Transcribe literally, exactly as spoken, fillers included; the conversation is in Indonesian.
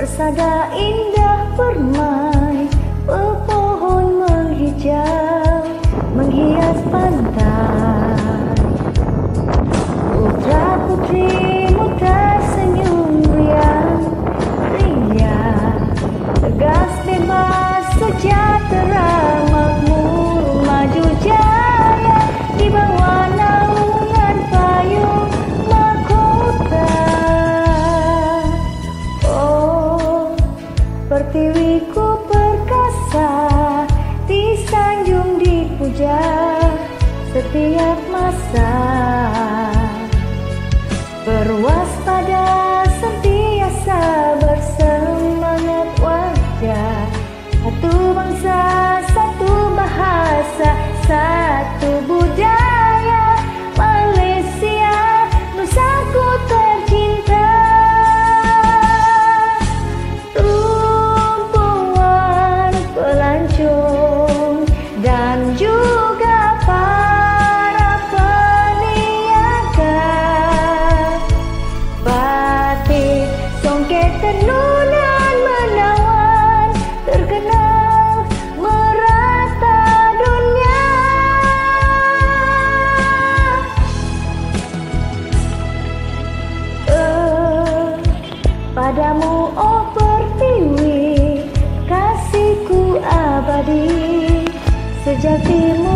persada indah permai, pepohon menghijau menghias pantai. Putra putrimu tersenyum riang, riang tegas bebas sejahtera, makmur maju jaya di bawah naungan payung mahkota. Oh pertiwiku perkasa, disanjung dipuja setiap masa. Berwaspada senantiasa, bersemangat wajah, satu bangsa, satu bahasa, satu budaya, Malaysia nusaku tercinta. Tumpuan, pelancong, dan juga tenunan menawan, terkenal merata dunia. Eh, padamu oh pertiwi, kasihku abadi, sejatimu.